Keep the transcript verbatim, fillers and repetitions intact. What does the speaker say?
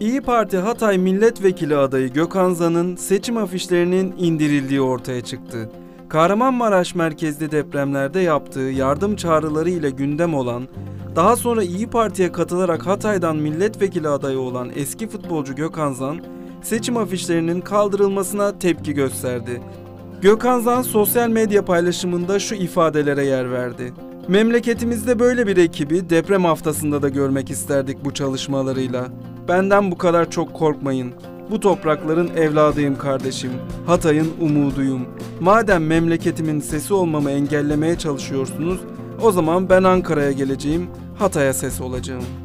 İYİ Parti Hatay Milletvekili adayı Gökhan Zan'ın seçim afişlerinin indirildiği ortaya çıktı. Kahramanmaraş merkezli depremlerde yaptığı yardım çağrıları ile gündem olan, daha sonra İYİ Parti'ye katılarak Hatay'dan milletvekili adayı olan eski futbolcu Gökhan Zan, seçim afişlerinin kaldırılmasına tepki gösterdi. Gökhan Zan sosyal medya paylaşımında şu ifadelere yer verdi. Memleketimizde böyle bir ekibi deprem haftasında da görmek isterdik bu çalışmalarıyla. Benden bu kadar çok korkmayın. Bu toprakların evladıyım kardeşim. Hatay'ın umuduyum. Madem memleketimin sesi olmamı engellemeye çalışıyorsunuz, o zaman ben Ankara'ya geleceğim, Hatay'a ses olacağım.